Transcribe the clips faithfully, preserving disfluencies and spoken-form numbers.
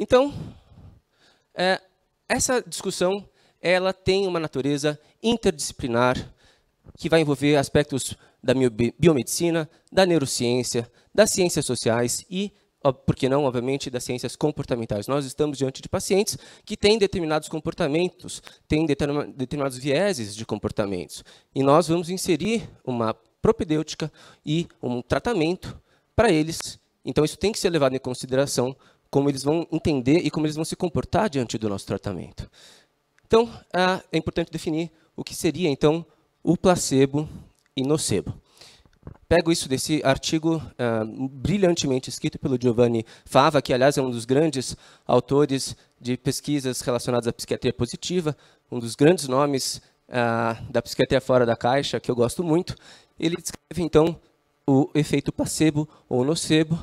Então, é, essa discussão ela tem uma natureza interdisciplinar que vai envolver aspectos da biomedicina, da neurociência, das ciências sociais e, por que não, obviamente, das ciências comportamentais. Nós estamos diante de pacientes que têm determinados comportamentos, têm determinados vieses de comportamentos. E nós vamos inserir uma propedêutica e um tratamento para eles. Então, isso tem que ser levado em consideração como eles vão entender e como eles vão se comportar diante do nosso tratamento. Então, é importante definir o que seria, então, o placebo e nocebo. Pego isso desse artigo uh, brilhantemente escrito pelo Giovanni Fava, que, aliás, é um dos grandes autores de pesquisas relacionadas à psiquiatria positiva, um dos grandes nomes uh, da psiquiatria fora da caixa, que eu gosto muito. Ele descreve, então, o efeito placebo ou nocebo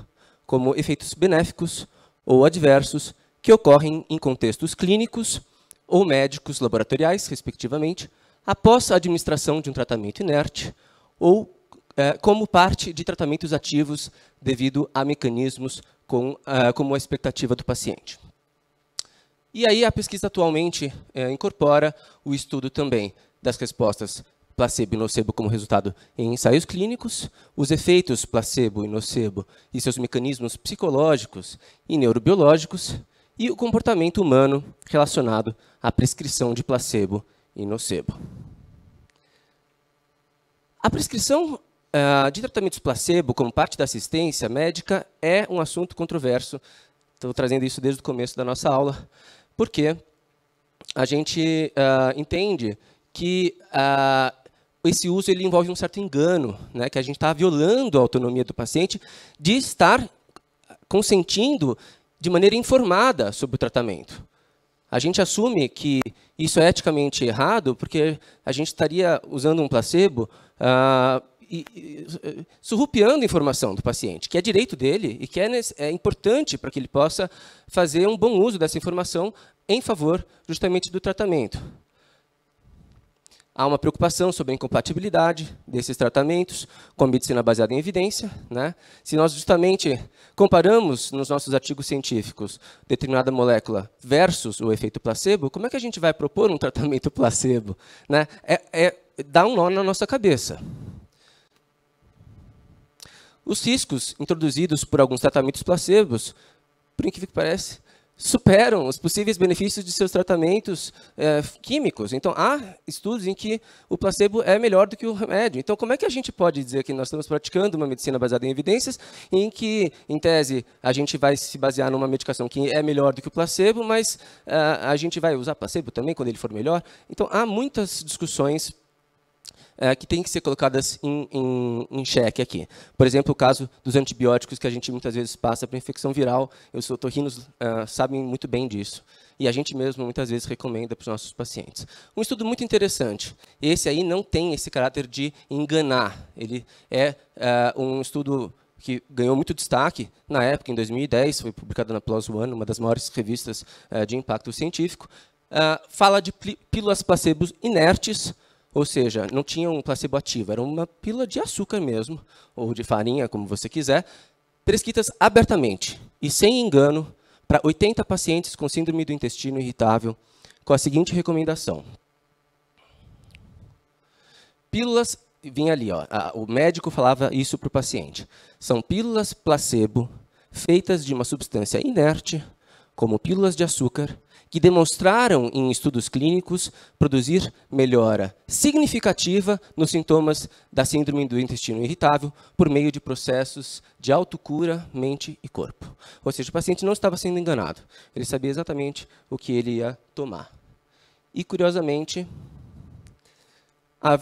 como efeitos benéficos ou adversos que ocorrem em contextos clínicos ou médicos laboratoriais, respectivamente, após a administração de um tratamento inerte ou eh, como parte de tratamentos ativos devido a mecanismos com, ah, como a expectativa do paciente. E aí a pesquisa atualmente eh, incorpora o estudo também das respostas placebo e nocebo como resultado em ensaios clínicos, os efeitos placebo e nocebo e seus mecanismos psicológicos e neurobiológicos, e o comportamento humano relacionado à prescrição de placebo e nocebo. A prescrição uh, de tratamentos placebo como parte da assistência médica é um assunto controverso. Estou trazendo isso desde o começo da nossa aula, porque a gente uh, entende que uh, esse uso ele envolve um certo engano, né, que a gente está violando a autonomia do paciente de estar consentindo de maneira informada sobre o tratamento. A gente assume que isso é eticamente errado, porque a gente estaria usando um placebo ah, e, e, surrupiando a informação do paciente, que é direito dele e que é, é importante para que ele possa fazer um bom uso dessa informação em favor justamente do tratamento. Há uma preocupação sobre a incompatibilidade desses tratamentos com a medicina baseada em evidência, né? Se nós justamente comparamos nos nossos artigos científicos determinada molécula versus o efeito placebo, como é que a gente vai propor um tratamento placebo, né? É, é, dá um nó na nossa cabeça. Os riscos introduzidos por alguns tratamentos placebos, por incrível que pareça, superam os possíveis benefícios de seus tratamentos eh, químicos. Então, há estudos em que o placebo é melhor do que o remédio. Então, como é que a gente pode dizer que nós estamos praticando uma medicina baseada em evidências, em que, em tese, a gente vai se basear numa medicação que é melhor do que o placebo, mas ah, a gente vai usar placebo também quando ele for melhor? Então, há muitas discussões ah, que têm que ser colocadas em, em, em xeque aqui. Por exemplo, o caso dos antibióticos que a gente muitas vezes passa para infecção viral. Os otorrinos uh, sabem muito bem disso. E a gente mesmo muitas vezes recomenda para os nossos pacientes. Um estudo muito interessante. Esse aí não tem esse caráter de enganar. Ele é uh, um estudo que ganhou muito destaque na época, em dois mil e dez, foi publicado na PLOS One, uma das maiores revistas uh, de impacto científico. Uh, fala de pílulas placebos inertes, ou seja, não tinha um placebo ativo, era uma pílula de açúcar mesmo, ou de farinha, como você quiser, prescritas abertamente e sem engano para oitenta pacientes com síndrome do intestino irritável, com a seguinte recomendação. Pílulas, vinha ali, ó, a, o médico falava isso para o paciente, são pílulas placebo feitas de uma substância inerte, como pílulas de açúcar, que demonstraram em estudos clínicos produzir melhora significativa nos sintomas da síndrome do intestino irritável por meio de processos de autocura, mente e corpo. Ou seja, o paciente não estava sendo enganado. Ele sabia exatamente o que ele ia tomar. E, curiosamente,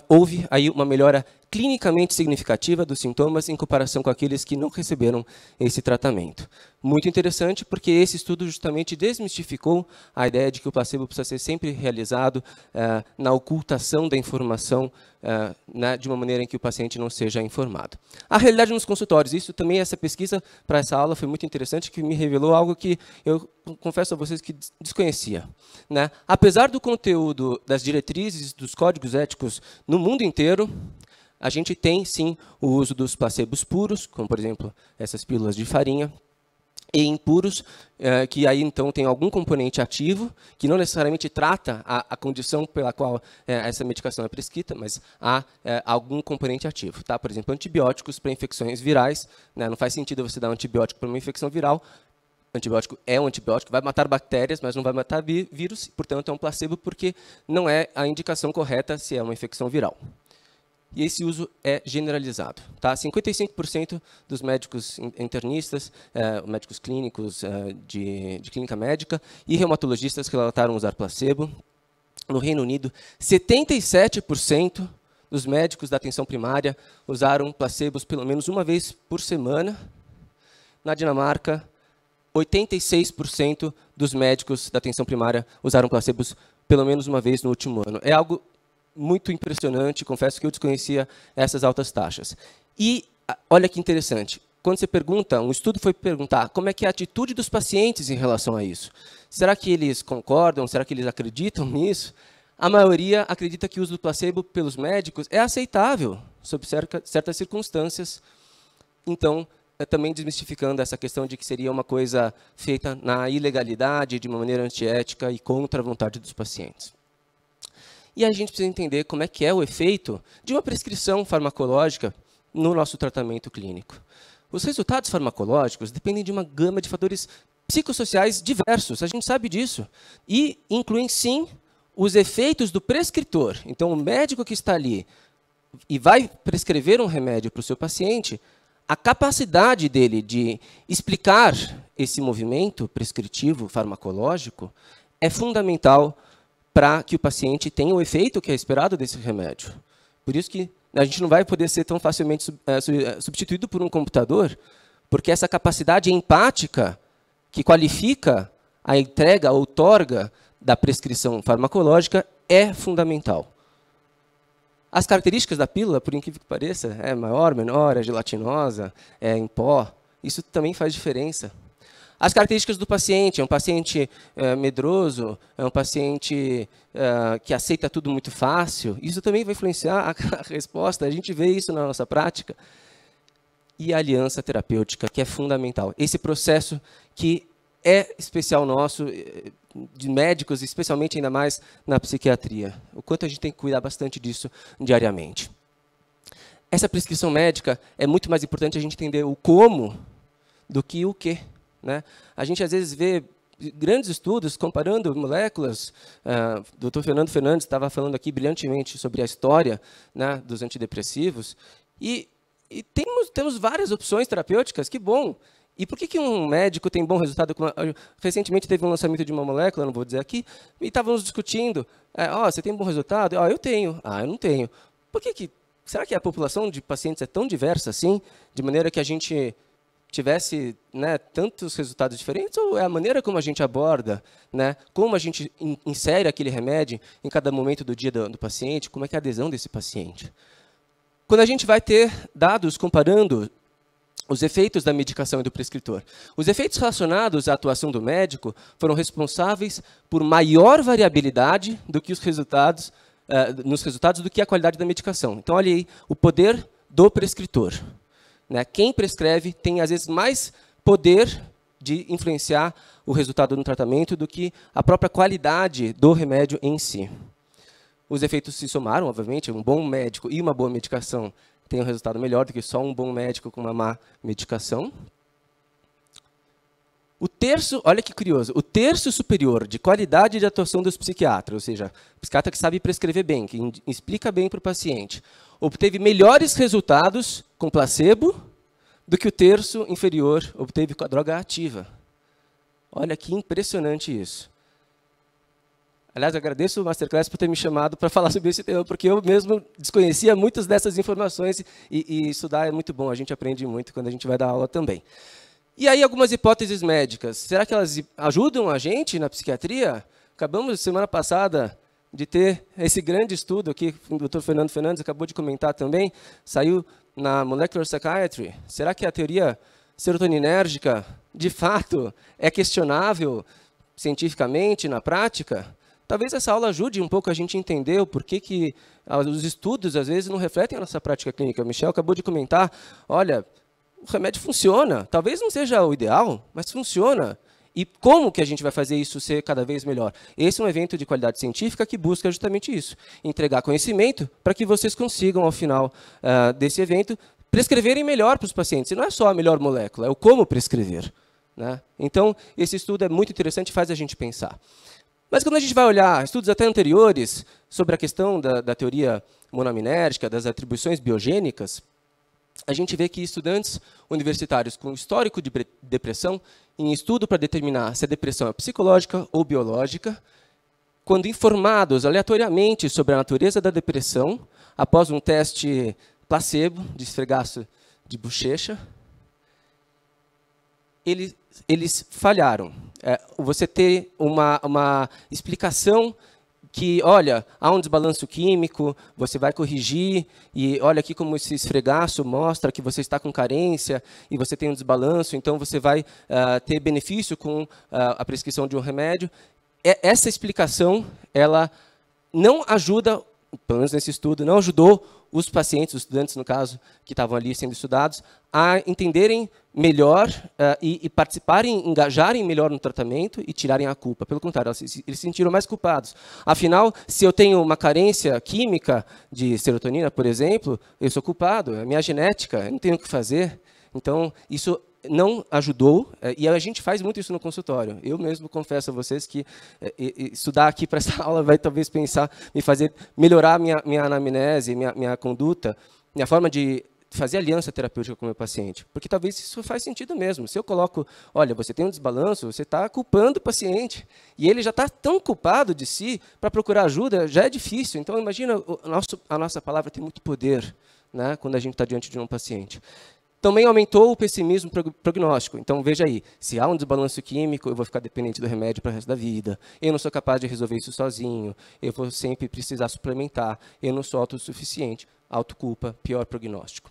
houve aí uma melhora clinicamente significativa dos sintomas em comparação com aqueles que não receberam esse tratamento. Muito interessante, porque esse estudo justamente desmistificou a ideia de que o placebo precisa ser sempre realizado eh, na ocultação da informação, eh, né, de uma maneira em que o paciente não seja informado. A realidade nos consultórios, isso também, essa pesquisa para essa aula foi muito interessante, que me revelou algo que eu confesso a vocês que desconhecia, né? Apesar do conteúdo das diretrizes, dos códigos éticos no mundo inteiro, a gente tem, sim, o uso dos placebos puros, como, por exemplo, essas pílulas de farinha, e impuros, eh, que aí então tem algum componente ativo, que não necessariamente trata a, a condição pela qual eh, essa medicação é prescrita, mas há eh, algum componente ativo. Tá? Por exemplo, antibióticos para infecções virais, né? Não faz sentido você dar um antibiótico para uma infecção viral. Antibiótico é um antibiótico, vai matar bactérias, mas não vai matar vírus, portanto é um placebo, porque não é a indicação correta se é uma infecção viral. E esse uso é generalizado. Tá? cinquenta e cinco por cento dos médicos internistas, eh, médicos clínicos eh, de, de clínica médica e reumatologistas relataram usar placebo. No Reino Unido, setenta e sete por cento dos médicos da atenção primária usaram placebos pelo menos uma vez por semana. Na Dinamarca, oitenta e seis por cento dos médicos da atenção primária usaram placebos pelo menos uma vez no último ano. É algo muito impressionante, confesso que eu desconhecia essas altas taxas. E olha que interessante, quando você pergunta, um estudo foi perguntar como é que é a atitude dos pacientes em relação a isso. Será que eles concordam? Será que eles acreditam nisso? A maioria acredita que o uso do placebo pelos médicos é aceitável, sob certas circunstâncias. Então, também desmistificando essa questão de que seria uma coisa feita na ilegalidade, de uma maneira antiética e contra a vontade dos pacientes. E a gente precisa entender como é que é o efeito de uma prescrição farmacológica no nosso tratamento clínico. Os resultados farmacológicos dependem de uma gama de fatores psicossociais diversos, a gente sabe disso, e incluem, sim, os efeitos do prescritor. Então, o médico que está ali e vai prescrever um remédio para o seu paciente, a capacidade dele de explicar esse movimento prescritivo farmacológico é fundamental para que o paciente tenha o efeito que é esperado desse remédio. Por isso que a gente não vai poder ser tão facilmente substituído por um computador, porque essa capacidade empática que qualifica a entrega, a outorga da prescrição farmacológica é fundamental. As características da pílula, por incrível que pareça, é maior, menor, é gelatinosa, é em pó, isso também faz diferença. As características do paciente, é um paciente é, medroso, é um paciente é, que aceita tudo muito fácil, isso também vai influenciar a, a resposta, a gente vê isso na nossa prática. E a aliança terapêutica, que é fundamental. Esse processo que é especial nosso, de médicos, especialmente ainda mais na psiquiatria. O quanto a gente tem que cuidar bastante disso diariamente. Essa prescrição médica é muito mais importante a gente entender o como do que o quê. Né? A gente, às vezes, vê grandes estudos comparando moléculas. Uh, o doutor Fernando Fernandes estava falando aqui brilhantemente sobre a história, né, dos antidepressivos. E, e temos, temos várias opções terapêuticas, que bom. E por que, que um médico tem bom resultado? Com a... Recentemente teve um lançamento de uma molécula, não vou dizer aqui, e estávamos discutindo. É, oh, você tem bom resultado? Oh, eu tenho. Ah, eu não tenho. Por que que... Será que a população de pacientes é tão diversa assim, de maneira que a gente tivesse, né, tantos resultados diferentes, ou é a maneira como a gente aborda, né, como a gente in, insere aquele remédio em cada momento do dia do, do paciente, como é que é a adesão desse paciente. Quando a gente vai ter dados comparando os efeitos da medicação e do prescritor, os efeitos relacionados à atuação do médico foram responsáveis por maior variabilidade do que os resultados, eh, nos resultados do que a qualidade da medicação. Então, olha aí, o poder do prescritor. Quem prescreve tem, às vezes, mais poder de influenciar o resultado do tratamento do que a própria qualidade do remédio em si. Os efeitos se somaram, obviamente, um bom médico e uma boa medicação têm um resultado melhor do que só um bom médico com uma má medicação. O terço, olha que curioso, o terço superior de qualidade de atuação dos psiquiatras, ou seja, psiquiatra que sabe prescrever bem, que explica bem para o paciente, obteve melhores resultados com placebo do que o terço inferior obteve com a droga ativa. Olha que impressionante isso. Aliás, agradeço o Masterclass por ter me chamado para falar sobre esse tema, porque eu mesmo desconhecia muitas dessas informações e, e estudar é muito bom, a gente aprende muito quando a gente vai dar aula também. E aí algumas hipóteses médicas. Será que elas ajudam a gente na psiquiatria? Acabamos, semana passada, de ter esse grande estudo aqui, o doutor Fernando Fernandes acabou de comentar também, saiu na Molecular Psychiatry. Será que a teoria serotoninérgica, de fato, é questionável cientificamente, na prática? Talvez essa aula ajude um pouco a gente entender o porquê que os estudos, às vezes, não refletem a nossa prática clínica. O Michel acabou de comentar, olha... o remédio funciona. Talvez não seja o ideal, mas funciona. E como que a gente vai fazer isso ser cada vez melhor? Esse é um evento de qualidade científica que busca justamente isso, entregar conhecimento para que vocês consigam, ao final uh, desse evento, prescreverem melhor para os pacientes. E não é só a melhor molécula, é o como prescrever, né? Então, esse estudo é muito interessante e faz a gente pensar. Mas quando a gente vai olhar estudos até anteriores sobre a questão da, da teoria monoaminérgica, das atribuições biogênicas, a gente vê que estudantes universitários com histórico de depressão, em estudo para determinar se a depressão é psicológica ou biológica, quando informados aleatoriamente sobre a natureza da depressão, após um teste placebo, de esfregaço de bochecha, eles, eles falharam. É, você ter uma, uma explicação que, olha, há um desbalanço químico, você vai corrigir, e olha aqui como esse esfregaço mostra que você está com carência e você tem um desbalanço, então você vai uh, ter benefício com uh, a prescrição de um remédio. E essa explicação, ela não ajuda, pelo menos nesse estudo, não ajudou os pacientes, os estudantes, no caso, que estavam ali sendo estudados, a entenderem melhor uh, e, e participarem, engajarem melhor no tratamento e tirarem a culpa. Pelo contrário, eles, eles se sentiram mais culpados. Afinal, se eu tenho uma carência química de serotonina, por exemplo, eu sou culpado, é a minha genética, eu não tenho o que fazer. Então, isso não ajudou, e a gente faz muito isso no consultório. Eu mesmo confesso a vocês que estudar aqui para essa aula vai talvez pensar, me fazer melhorar minha, minha anamnese, minha, minha conduta, minha forma de fazer aliança terapêutica com o meu paciente. Porque talvez isso faz sentido mesmo. Se eu coloco, olha, você tem um desbalanço, você está culpando o paciente, e ele já está tão culpado de si, para procurar ajuda já é difícil. Então, imagina, o nosso, a nossa palavra tem muito poder, né, quando a gente está diante de um paciente. Também aumentou o pessimismo prognóstico. Então, veja aí, se há um desbalanço químico, eu vou ficar dependente do remédio para o resto da vida. Eu não sou capaz de resolver isso sozinho. Eu vou sempre precisar suplementar. Eu não sou autossuficiente. Autoculpa, pior prognóstico.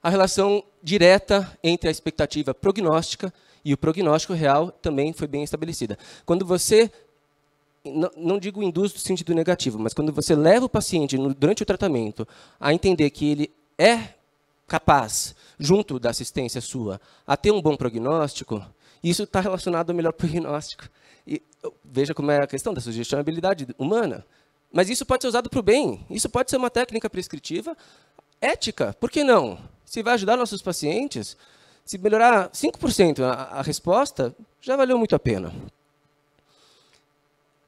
A relação direta entre a expectativa prognóstica e o prognóstico real também foi bem estabelecida. Quando você... Não, não digo induz no sentido negativo, mas quando você leva o paciente, no, durante o tratamento, a entender que ele é... capaz, junto da assistência sua, a ter um bom prognóstico, isso está relacionado ao melhor prognóstico. E veja como é a questão da sugestionabilidade humana. Mas isso pode ser usado para o bem. Isso pode ser uma técnica prescritiva ética. Por que não? Se vai ajudar nossos pacientes, se melhorar cinco por cento a, a resposta, já valeu muito a pena.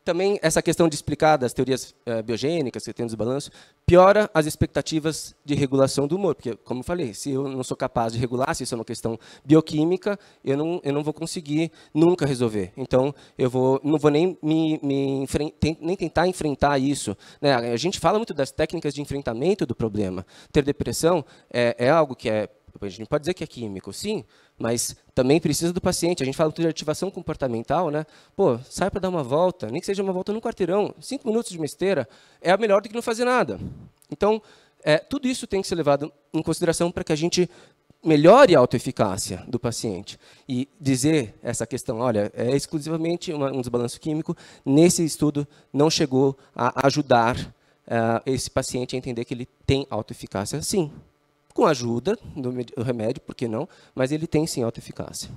Também essa questão de explicar das teorias eh, biogênicas, que tem desbalanço, piora as expectativas de regulação do humor. Porque, como eu falei, se eu não sou capaz de regular, se isso é uma questão bioquímica, eu não, eu não vou conseguir nunca resolver. Então, eu vou, não vou nem, me, me nem tentar enfrentar isso, né? A gente fala muito das técnicas de enfrentamento do problema. Ter depressão é, é algo que é... A gente pode dizer que é químico, sim, mas também precisa do paciente. A gente fala muito de ativação comportamental, né? Pô, sai para dar uma volta, nem que seja uma volta no quarteirão, cinco minutos de uma esteira é melhor do que não fazer nada. Então, é, tudo isso tem que ser levado em consideração para que a gente melhore a autoeficácia do paciente. E dizer essa questão, olha, é exclusivamente uma, um desbalanço químico, nesse estudo não chegou a ajudar uh, esse paciente a entender que ele tem autoeficácia, sim. Com a ajuda do remédio, por que não? Mas ele tem, sim, alta eficácia.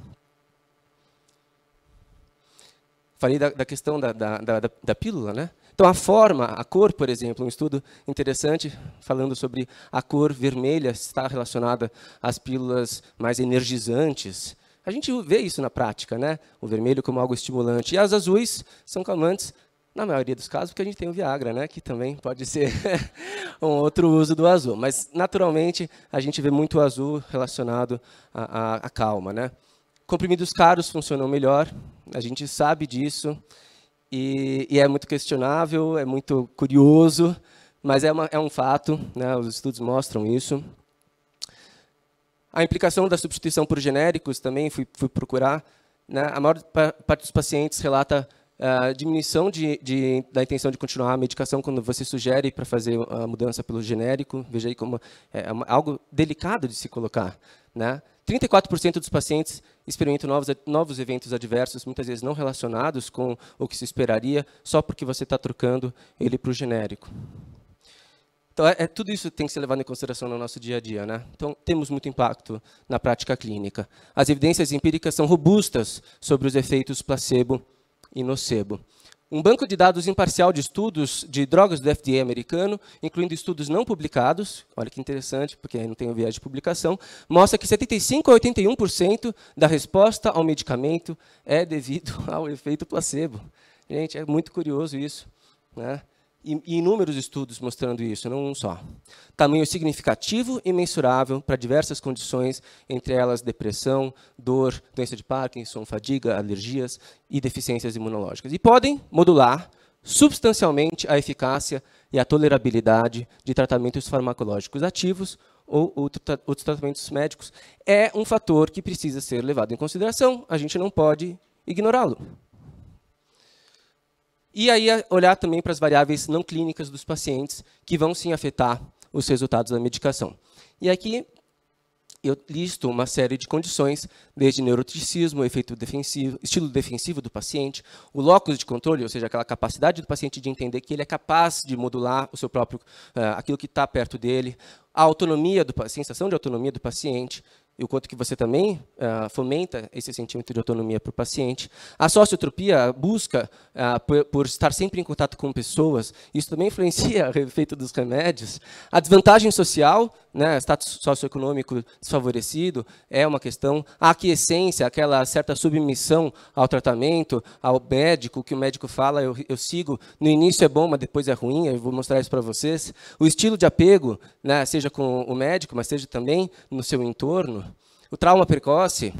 Falei da, da questão da, da, da, da pílula, né? Então, a forma, a cor, por exemplo, um estudo interessante falando sobre a cor vermelha está relacionada às pílulas mais energizantes. A gente vê isso na prática, né? O vermelho como algo estimulante. E as azuis são calmantes, na maioria dos casos, porque a gente tem o Viagra, né, que também pode ser um outro uso do azul. Mas, naturalmente, a gente vê muito o azul relacionado à, à, à calma, né? Comprimidos caros funcionam melhor, a gente sabe disso, e, e é muito questionável, é muito curioso, mas é, uma, é um fato, né? Os estudos mostram isso. A implicação da substituição por genéricos também fui, fui procurar, né? A maior parte dos pacientes relata... Uh, diminuição de, de, da intenção de continuar a medicação quando você sugere para fazer a mudança pelo genérico. Veja aí como é algo delicado de se colocar, né? trinta e quatro por cento dos pacientes experimentam novos, novos eventos adversos, muitas vezes não relacionados com o que se esperaria, só porque você está trocando ele para o genérico. Então, é, é tudo isso que tem que ser levado em consideração no nosso dia a dia, né? Então, temos muito impacto na prática clínica. As evidências empíricas são robustas sobre os efeitos placebo e nocebo. Um banco de dados imparcial de estudos de drogas do F D A americano, incluindo estudos não publicados, olha que interessante, porque aí não tem o viés de publicação, mostra que setenta e cinco a oitenta e um por cento da resposta ao medicamento é devido ao efeito placebo. Gente, é muito curioso isso, né? E inúmeros estudos mostrando isso, não um só. Tamanho significativo e mensurável para diversas condições, entre elas depressão, dor, doença de Parkinson, fadiga, alergias e deficiências imunológicas. E podem modular substancialmente a eficácia e a tolerabilidade de tratamentos farmacológicos ativos ou outros tratamentos médicos. É um fator que precisa ser levado em consideração, a gente não pode ignorá-lo. E aí olhar também para as variáveis não clínicas dos pacientes, que vão sim afetar os resultados da medicação. E aqui eu listo uma série de condições, desde neuroticismo, efeito defensivo, estilo defensivo do paciente, o locus de controle, ou seja, aquela capacidade do paciente de entender que ele é capaz de modular o seu próprio, uh, aquilo que está perto dele, a autonomia do, a sensação de autonomia do paciente, e o quanto que você também uh, fomenta esse sentimento de autonomia para o paciente. A sociotropia, a busca uh, por, por estar sempre em contato com pessoas, isso também influencia o efeito dos remédios. A desvantagem social, né, status socioeconômico desfavorecido, é uma questão. A aquiescência, aquela certa submissão ao tratamento, ao médico, o que o médico fala, eu, eu sigo, no início é bom, mas depois é ruim, eu vou mostrar isso para vocês. O estilo de apego, né, seja com o médico, mas seja também no seu entorno. O trauma precoce,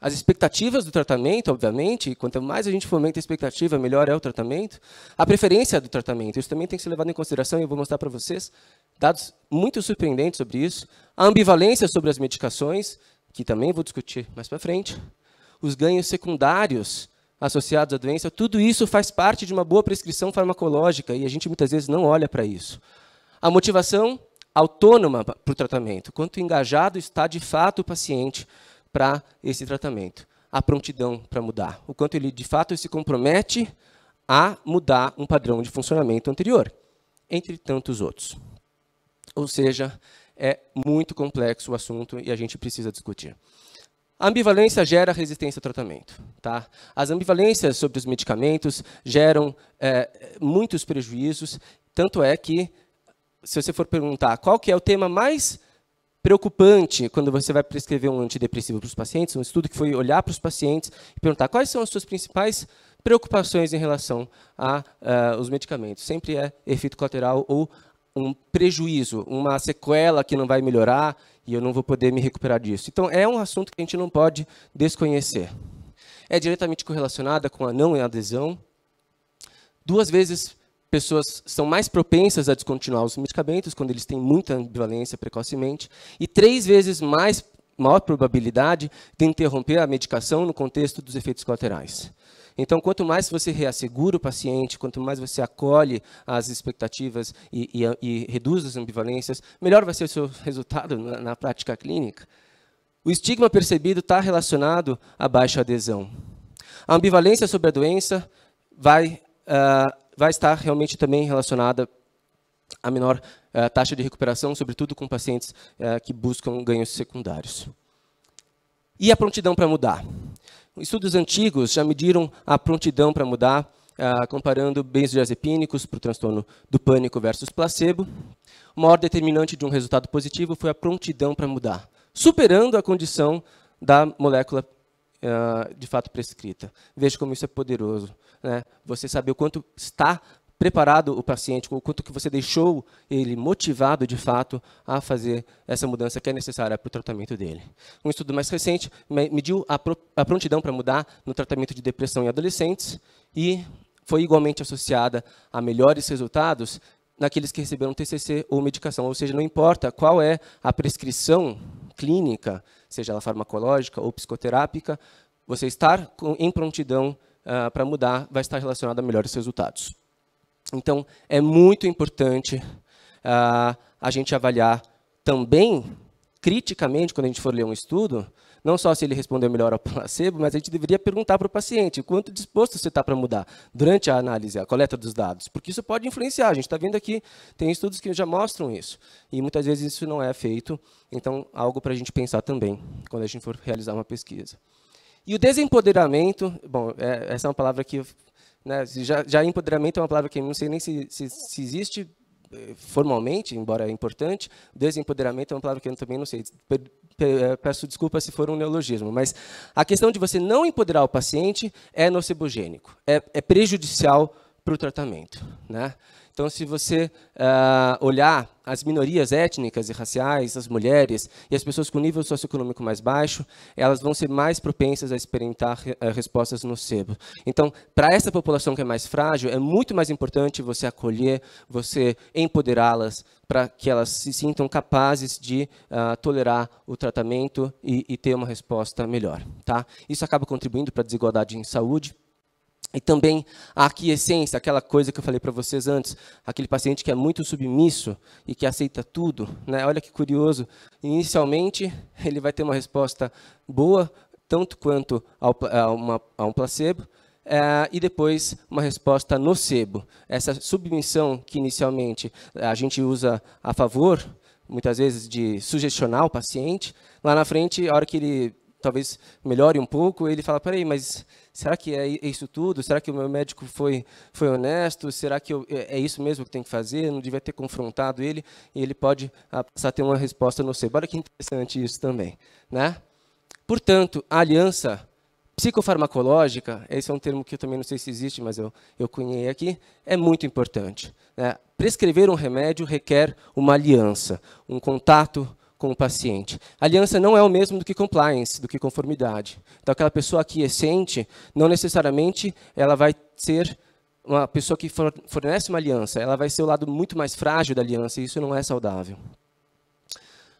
as expectativas do tratamento, obviamente, quanto mais a gente fomenta a expectativa, melhor é o tratamento. A preferência do tratamento, isso também tem que ser levado em consideração, e eu vou mostrar para vocês dados muito surpreendentes sobre isso. A ambivalência sobre as medicações, que também vou discutir mais para frente. Os ganhos secundários associados à doença, tudo isso faz parte de uma boa prescrição farmacológica, e a gente muitas vezes não olha para isso. A motivação autônoma para o tratamento, quanto engajado está de fato o paciente para esse tratamento, a prontidão para mudar, o quanto ele de fato se compromete a mudar um padrão de funcionamento anterior, entre tantos outros. Ou seja, é muito complexo o assunto e a gente precisa discutir. A ambivalência gera resistência ao tratamento, tá? As ambivalências sobre os medicamentos geram é, muitos prejuízos, tanto é que, se você for perguntar qual que é o tema mais preocupante quando você vai prescrever um antidepressivo para os pacientes, um estudo que foi olhar para os pacientes e perguntar quais são as suas principais preocupações em relação aos uh, medicamentos. Sempre é efeito colateral ou um prejuízo, uma sequela que não vai melhorar e eu não vou poder me recuperar disso. Então, é um assunto que a gente não pode desconhecer. É diretamente correlacionada com a não adesão. Duas vezes pessoas são mais propensas a descontinuar os medicamentos quando eles têm muita ambivalência precocemente, e três vezes mais, maior probabilidade de interromper a medicação no contexto dos efeitos colaterais. Então, quanto mais você reassegura o paciente, quanto mais você acolhe as expectativas e, e, e reduz as ambivalências, melhor vai ser o seu resultado na, na prática clínica. O estigma percebido está relacionado à baixa adesão. A ambivalência sobre a doença vai Uh, vai estar realmente também relacionada à menor uh, taxa de recuperação, sobretudo com pacientes uh, que buscam ganhos secundários. E a prontidão para mudar? Estudos antigos já mediram a prontidão para mudar, uh, comparando benzodiazepínicos para o transtorno do pânico versus placebo. O maior determinante de um resultado positivo foi a prontidão para mudar, superando a condição da molécula Uh, de fato prescrita. Veja como isso é poderoso, né? Você saber o quanto está preparado o paciente, o quanto que você deixou ele motivado, de fato, a fazer essa mudança que é necessária para o tratamento dele. Um estudo mais recente mediu a, pro, a prontidão para mudar no tratamento de depressão em adolescentes e foi igualmente associada a melhores resultados naqueles que receberam T C C ou medicação. Ou seja, não importa qual é a prescrição clínica, seja ela farmacológica ou psicoterápica, você estar com, em prontidão uh, para mudar vai estar relacionado a melhores resultados. Então, é muito importante uh, a gente avaliar também, criticamente, quando a gente for ler um estudo, não só se ele respondeu melhor ao placebo, mas a gente deveria perguntar para o paciente o quanto disposto você está para mudar durante a análise, a coleta dos dados, porque isso pode influenciar. A gente está vendo aqui, tem estudos que já mostram isso, e muitas vezes isso não é feito, então algo para a gente pensar também, quando a gente for realizar uma pesquisa. E o desempoderamento, bom, é, essa é uma palavra que, né, já, já empoderamento é uma palavra que eu não sei nem se, se, se existe formalmente, embora é importante. Desempoderamento é uma palavra que eu também não sei, peço desculpa se for um neologismo, mas a questão de você não empoderar o paciente é nocebogênico, é, é prejudicial para o tratamento, né? Então, se você uh, olhar as minorias étnicas e raciais, as mulheres e as pessoas com nível socioeconômico mais baixo, elas vão ser mais propensas a experimentar re respostas nocebo. Então, para essa população que é mais frágil, é muito mais importante você acolher, você empoderá-las para que elas se sintam capazes de uh, tolerar o tratamento e, e ter uma resposta melhor, tá? Isso acaba contribuindo para a desigualdade em saúde. E também a aquiescência, aquela coisa que eu falei para vocês antes, aquele paciente que é muito submisso e que aceita tudo, né? Olha que curioso, inicialmente ele vai ter uma resposta boa, tanto quanto ao, a, uma, a um placebo, é, e depois uma resposta nocebo. Essa submissão que inicialmente a gente usa a favor, muitas vezes, de sugestionar o paciente, lá na frente, a hora que ele talvez melhore um pouco, ele fala, peraí, mas será que é isso tudo? Será que o meu médico foi, foi honesto? Será que eu, é isso mesmo que tem que fazer? Eu não devia ter confrontado ele? E ele pode passar a ter uma resposta nocebo. Olha que interessante isso também, né? Portanto, a aliança psicofarmacológica, esse é um termo que eu também não sei se existe, mas eu, eu cunhei aqui, é muito importante, né? Prescrever um remédio requer uma aliança, um contato com o paciente. Aliança não é o mesmo do que compliance, do que conformidade. Então, aquela pessoa aquiescente, não necessariamente ela vai ser uma pessoa que fornece uma aliança, ela vai ser o lado muito mais frágil da aliança, e isso não é saudável.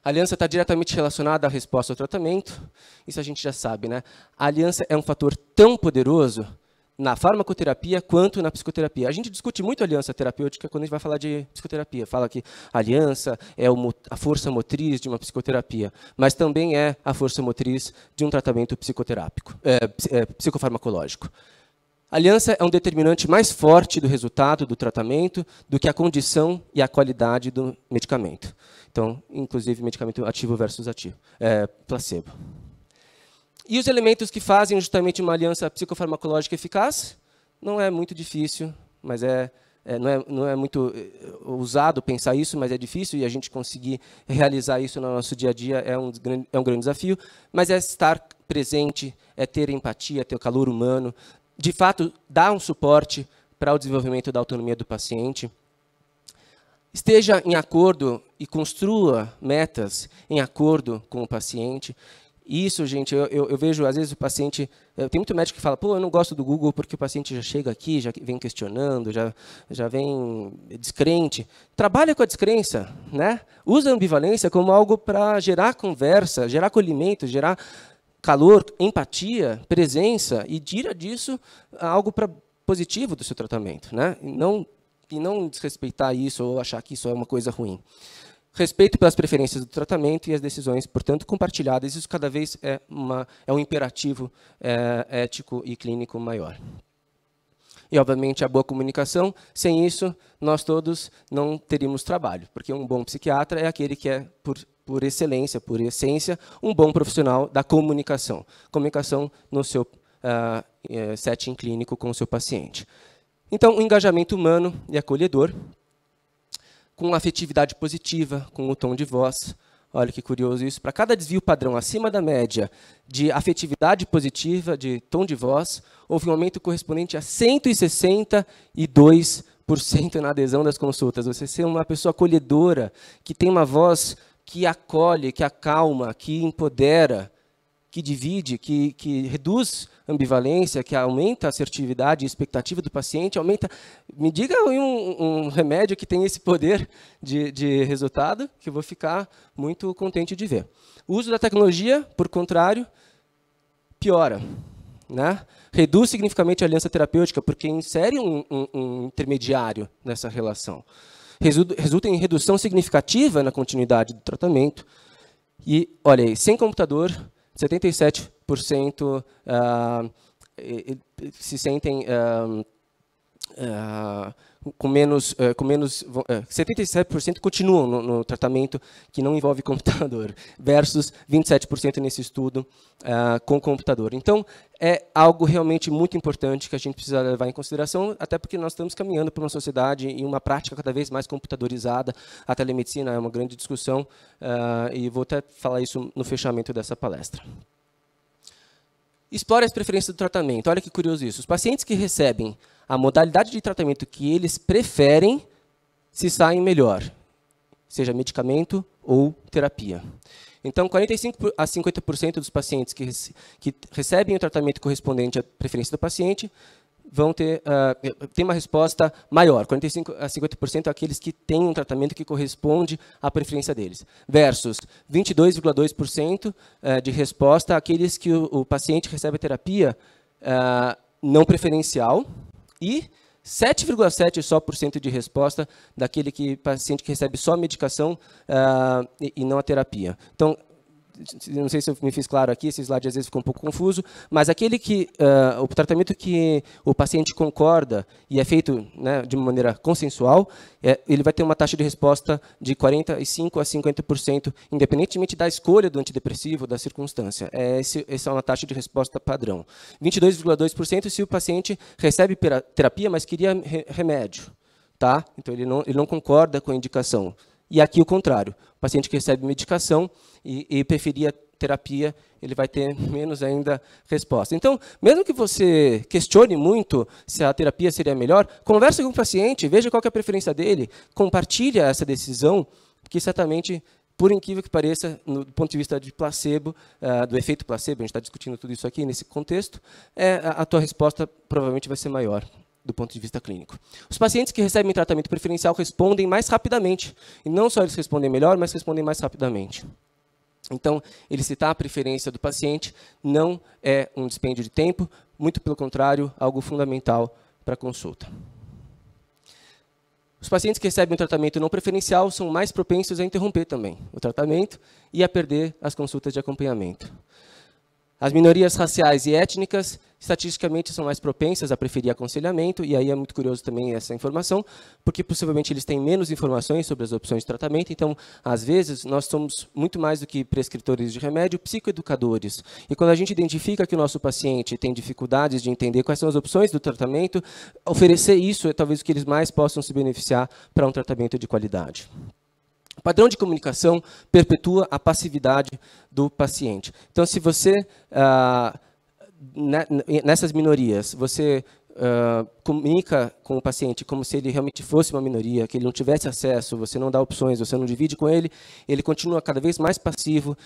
A aliança está diretamente relacionada à resposta ao tratamento, isso a gente já sabe, né? A aliança é um fator tão poderoso na farmacoterapia quanto na psicoterapia. A gente discute muito aliança terapêutica quando a gente vai falar de psicoterapia. Fala que a aliança é a força motriz de uma psicoterapia, mas também é a força motriz de um tratamento psicoterápico, é, é, psicofarmacológico. A aliança é um determinante mais forte do resultado do tratamento do que a condição e a qualidade do medicamento. Então, inclusive, medicamento ativo versus ativo, é, placebo. E os elementos que fazem justamente uma aliança psicofarmacológica eficaz? Não é muito difícil, mas é, é, não, é, não é muito ousado pensar isso, mas é difícil, e a gente conseguir realizar isso no nosso dia a dia é um, é um grande desafio, mas é estar presente, é ter empatia, ter o calor humano, de fato, dar um suporte para o desenvolvimento da autonomia do paciente. Esteja em acordo e construa metas em acordo com o paciente. Isso, gente, eu, eu, eu vejo, às vezes, o paciente... Tem muito médico que fala, pô, eu não gosto do Google porque o paciente já chega aqui, já vem questionando, já, já vem descrente. Trabalha com a descrença, né? Usa a ambivalência como algo para gerar conversa, gerar acolhimento, gerar calor, empatia, presença, e tira disso algo pra positivo do seu tratamento, né? E não, e não desrespeitar isso ou achar que isso é uma coisa ruim. Respeito pelas preferências do tratamento e as decisões, portanto, compartilhadas. Isso cada vez é, uma, é um imperativo é, ético e clínico maior. E, obviamente, a boa comunicação. Sem isso, nós todos não teríamos trabalho, porque um bom psiquiatra é aquele que é, por, por excelência, por essência, um bom profissional da comunicação. Comunicação no seu uh, setting clínico com o seu paciente. Então, o engajamento humano e acolhedor, com afetividade positiva, com o tom de voz. Olha que curioso isso. Para cada desvio padrão acima da média de afetividade positiva, de tom de voz, houve um aumento correspondente a cento e sessenta e dois por cento na adesão das consultas. Você ser uma pessoa acolhedora, que tem uma voz que acolhe, que acalma, que empodera, que divide, que, que reduz ambivalência, que aumenta a assertividade e expectativa do paciente, aumenta... Me diga um, um remédio que tem esse poder de, de resultado, que eu vou ficar muito contente de ver. O uso da tecnologia, por contrário, piora, né? Reduz significativamente a aliança terapêutica, porque insere um, um, um intermediário nessa relação. Resulta em redução significativa na continuidade do tratamento. E, olha aí, sem computador... setenta e sete por cento uh, se sentem uh, uh, com menos, uh, com menos uh, setenta e sete por cento continuam no, no tratamento que não envolve computador, versus vinte e sete por cento nesse estudo uh, com computador. Então, é algo realmente muito importante que a gente precisa levar em consideração, até porque nós estamos caminhando para uma sociedade e uma prática cada vez mais computadorizada. A telemedicina é uma grande discussão, uh, e vou até falar isso no fechamento dessa palestra. Explore as preferências do tratamento. Olha que curioso isso. Os pacientes que recebem a modalidade de tratamento que eles preferem se saem melhor, seja medicamento ou terapia. Então, quarenta e cinco a cinquenta por cento dos pacientes que, que recebem o tratamento correspondente à preferência do paciente vão ter uh, tem uma resposta maior, quarenta e cinco a cinquenta por cento aqueles que têm um tratamento que corresponde à preferência deles, versus vinte e dois vírgula dois por cento de resposta àqueles que o, o paciente recebe a terapia uh, não preferencial, e sete vírgula sete por cento só por cento de resposta daquele que, paciente que recebe só a medicação uh, e, e não a terapia. Então, não sei se eu me fiz claro aqui, esse slide às vezes ficou um pouco confuso, mas aquele que, uh, o tratamento que o paciente concorda e é feito, né, de uma maneira consensual, é, ele vai ter uma taxa de resposta de quarenta e cinco a cinquenta por cento, independentemente da escolha do antidepressivo, da circunstância. É, esse, essa é uma taxa de resposta padrão. vinte e dois vírgula dois por cento se o paciente recebe terapia, mas queria re remédio. Tá? Então, ele não, ele não concorda com a indicação. E aqui o contrário, o paciente que recebe medicação e, e preferia terapia, ele vai ter menos ainda resposta. Então, mesmo que você questione muito se a terapia seria melhor, converse com o paciente, veja qual que é a preferência dele, compartilha essa decisão, que certamente, por incrível que pareça, no, do ponto de vista de placebo, uh, do efeito placebo, a gente está discutindo tudo isso aqui nesse contexto, é, a, a tua resposta provavelmente vai ser maior do ponto de vista clínico. Os pacientes que recebem tratamento preferencial respondem mais rapidamente. E não só eles respondem melhor, mas respondem mais rapidamente. Então, ele citar a preferência do paciente não é um dispêndio de tempo, muito pelo contrário, algo fundamental para a consulta. Os pacientes que recebem um tratamento não preferencial são mais propensos a interromper também o tratamento e a perder as consultas de acompanhamento. As minorias raciais e étnicas, estatisticamente, são mais propensas a preferir aconselhamento, e aí é muito curioso também essa informação, porque possivelmente eles têm menos informações sobre as opções de tratamento, então, às vezes, nós somos muito mais do que prescritores de remédio, psicoeducadores. E quando a gente identifica que o nosso paciente tem dificuldades de entender quais são as opções do tratamento, oferecer isso é talvez o que eles mais possam se beneficiar para um tratamento de qualidade. O padrão de comunicação perpetua a passividade do paciente. Então, se você, ah, nessas minorias, você ah, comunica com o paciente como se ele realmente fosse uma minoria, que ele não tivesse acesso, você não dá opções, você não divide com ele, ele continua cada vez mais passivo,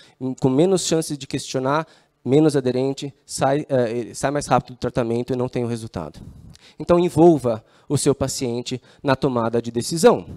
com menos chances de questionar, menos aderente, sai, ah, sai mais rápido do tratamento e não tem o resultado. Então, envolva o seu paciente na tomada de decisão.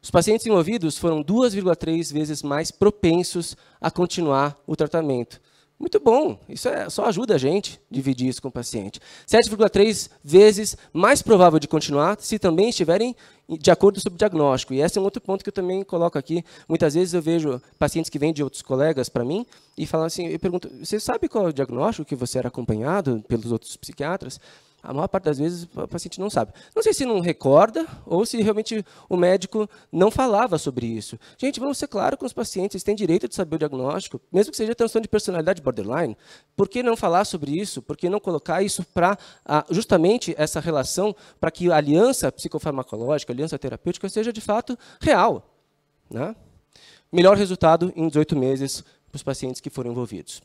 Os pacientes envolvidos foram duas vírgula três vezes mais propensos a continuar o tratamento. Muito bom, isso é, só ajuda a gente a dividir isso com o paciente. sete vírgula três vezes mais provável de continuar se também estiverem de acordo sobre o diagnóstico. E esse é um outro ponto que eu também coloco aqui. Muitas vezes eu vejo pacientes que vêm de outros colegas para mim e falam assim, eu pergunto, você sabe qual é o diagnóstico que você era acompanhado pelos outros psiquiatras? A maior parte das vezes o paciente não sabe. Não sei se não recorda ou se realmente o médico não falava sobre isso. Gente, vamos ser claros com os pacientes, eles têm direito de saber o diagnóstico, mesmo que seja transtorno de personalidade borderline. Por que não falar sobre isso? Por que não colocar isso para justamente essa relação, para que a aliança psicofarmacológica, a aliança terapêutica seja de fato real, né? Melhor resultado em dezoito meses para os pacientes que foram envolvidos.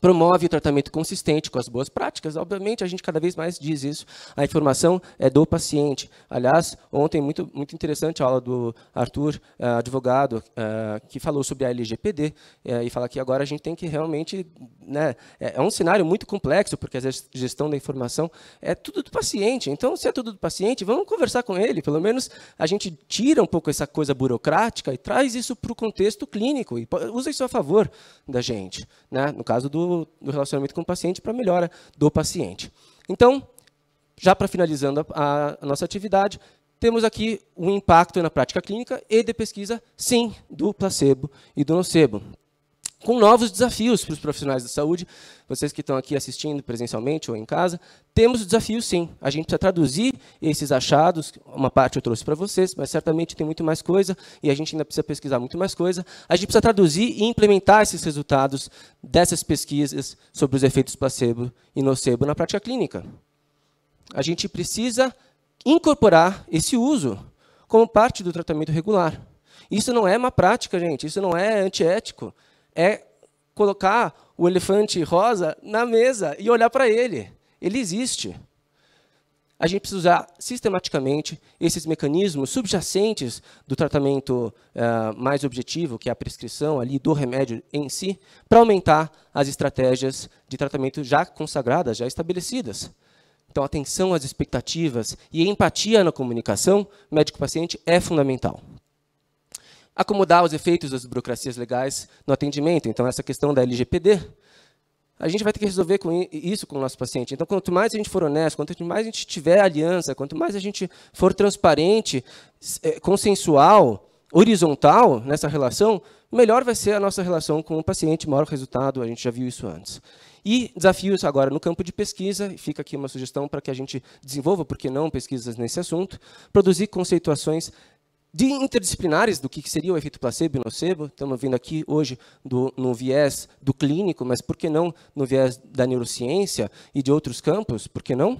Promove o tratamento consistente com as boas práticas. Obviamente, a gente cada vez mais diz isso. A informação é do paciente. Aliás, ontem, muito, muito interessante a aula do Arthur, advogado, que falou sobre a L G P D, e fala que agora a gente tem que realmente... né, é um cenário muito complexo, porque a gestão da informação é tudo do paciente. Então, se é tudo do paciente, vamos conversar com ele. Pelo menos a gente tira um pouco essa coisa burocrática e traz isso para o contexto clínico. E usa isso a favor da gente, né? No caso do Do, do relacionamento com o paciente, para melhora do paciente. Então, já para finalizando a, a nossa atividade, temos aqui um impacto na prática clínica e de pesquisa, sim, do placebo e do nocebo. com novos desafios para os profissionais da saúde. Vocês que estão aqui assistindo presencialmente ou em casa, temos desafios sim. A gente precisa traduzir esses achados, uma parte eu trouxe para vocês, mas certamente tem muito mais coisa e a gente ainda precisa pesquisar muito mais coisa. A gente precisa traduzir e implementar esses resultados dessas pesquisas sobre os efeitos placebo e nocebo na prática clínica. A gente precisa incorporar esse uso como parte do tratamento regular. Isso não é má prática, gente, isso não é antiético. É colocar o elefante rosa na mesa e olhar para ele. Ele existe. A gente precisa usar sistematicamente esses mecanismos subjacentes do tratamento uh, mais objetivo, que é a prescrição ali do remédio em si, para aumentar as estratégias de tratamento já consagradas, já estabelecidas. Então, atenção às expectativas e empatia na comunicação médico-paciente é fundamental. Acomodar os efeitos das burocracias legais no atendimento. Então, essa questão da L G P D, a gente vai ter que resolver com isso com o nosso paciente. Então, quanto mais a gente for honesto, quanto mais a gente tiver aliança, quanto mais a gente for transparente, consensual, horizontal nessa relação, melhor vai ser a nossa relação com o paciente, maior o resultado, a gente já viu isso antes. E desafios agora no campo de pesquisa, fica aqui uma sugestão para que a gente desenvolva, por que não, pesquisas nesse assunto, produzir conceituações de interdisciplinares do que seria o efeito placebo e nocebo. Estamos vindo aqui hoje do, no viés do clínico, mas por que não no viés da neurociência e de outros campos? Por que não?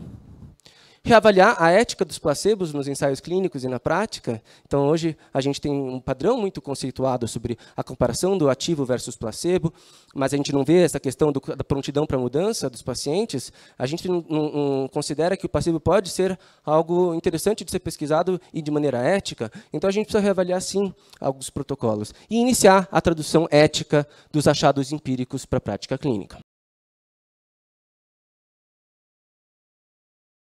Reavaliar a ética dos placebos nos ensaios clínicos e na prática. Então, hoje, a gente tem um padrão muito conceituado sobre a comparação do ativo versus placebo, mas a gente não vê essa questão do, da prontidão para mudança dos pacientes. A gente não, não, não considera que o placebo pode ser algo interessante de ser pesquisado e de maneira ética. Então, a gente precisa reavaliar, sim, alguns protocolos. E iniciar a tradução ética dos achados empíricos para a prática clínica.